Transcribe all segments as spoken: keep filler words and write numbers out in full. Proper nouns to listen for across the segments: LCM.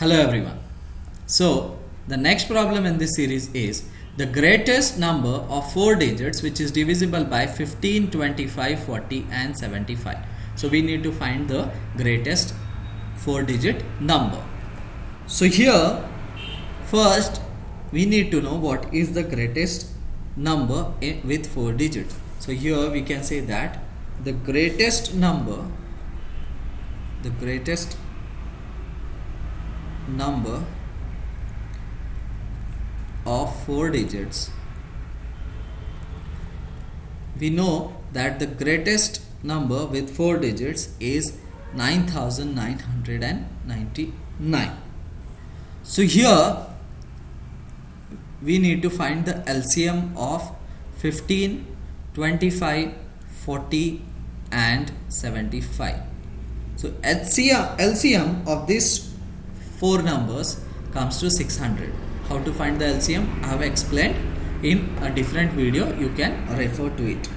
Hello everyone. So the next problem in this series is the greatest number of four digits which is divisible by fifteen, twenty-five, forty and seventy-five. So we need to find the greatest four digit number. So here first we need to know what is the greatest number in, with four digits. So here we can say that the greatest number the greatest number of four digits, we know that the greatest number with four digits is nine thousand nine hundred ninety-nine. So here we need to find the L C M of fifteen, twenty-five, forty and seventy-five. So L C M of these four numbers comes to six hundred. How to find the L C M? I have explained in a different video, you can refer to it.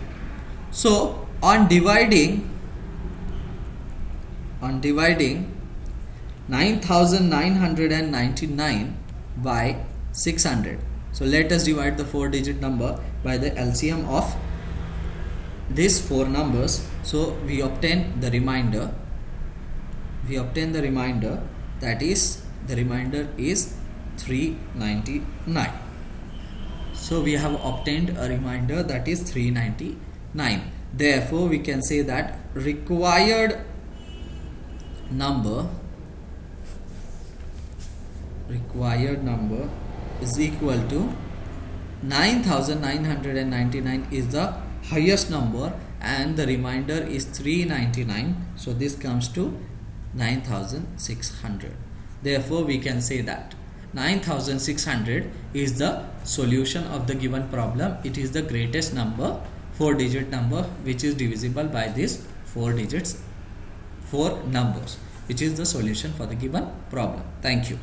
So on dividing on dividing nine thousand nine hundred ninety-nine by six hundred. So let us divide the four digit number by the L C M of these four numbers. So we obtain the remainder. We obtain the remainder that is the remainder is three ninety-nine. So we have obtained a remainder that is three ninety-nine. Therefore we can say that required number required number is equal to nine thousand nine hundred ninety-nine is the highest number and the remainder is three ninety-nine, so this comes to nine thousand six hundred. Therefore we can say that nine thousand six hundred is the solution of the given problem. It is the greatest number, four digit number, which is divisible by these four digits, four numbers, which is the solution for the given problem. Thank you.